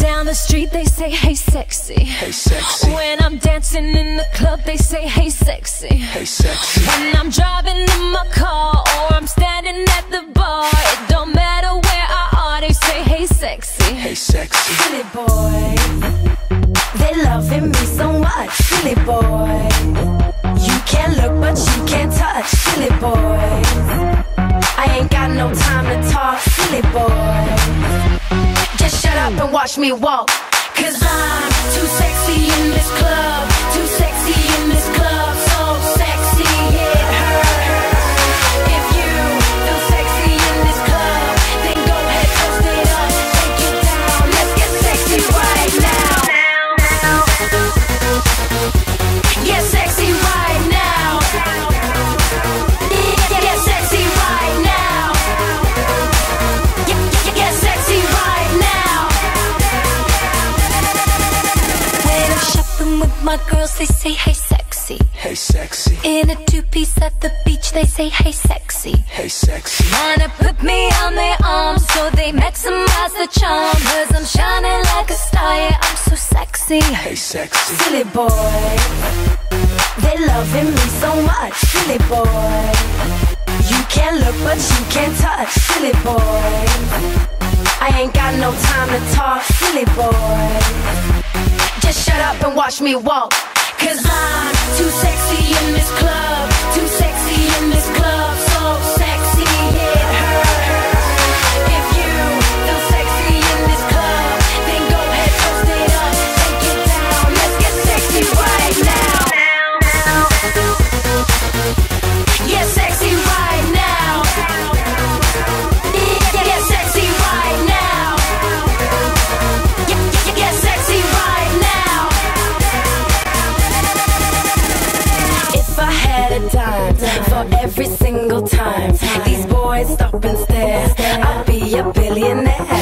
Down the street they say, hey sexy. Hey sexy. When I'm dancing in the club they say, hey sexy. Hey sexy. When I'm driving in my car or I'm standing at the bar, it don't matter where I are, they say, hey sexy. Hey sexy. Silly boys, they loving me so much. Silly boy, you can't look but you can't touch. Silly boys, I ain't got no time to talk. Silly boy, just shut up and watch me walk. 'Cause I'm too sexy in this club. Too sexy in this club. So sexy it hurts. If you feel sexy in this club, then go ahead, toast it up, take it down. Let's get sexy right now. Get sexy right now. Get sexy right now. Get sexy right now. My girls, they say, hey sexy. Hey sexy. In a two-piece at the beach, they say, hey sexy. Hey sexy. Wanna put me on their arms so they maximize the charm, 'cause I'm shining like a star, yeah, I'm so sexy. Hey sexy. Silly boy, they loving me so much. Silly boy, you can't look but you can't touch. Silly boy, I ain't got no time to talk. Silly boy, just shut up and watch me walk. 'Cause I'm too sexy in this club. Too sexy in this club. So sexy it hurts. If you feel sexy in this club, then go ahead, toast it up, take it down. Let's get sexy right now. Get sexy right now. Get sexy right now. Get sexy right now. For every single time these boys stop and stare, I'll be a billionaire.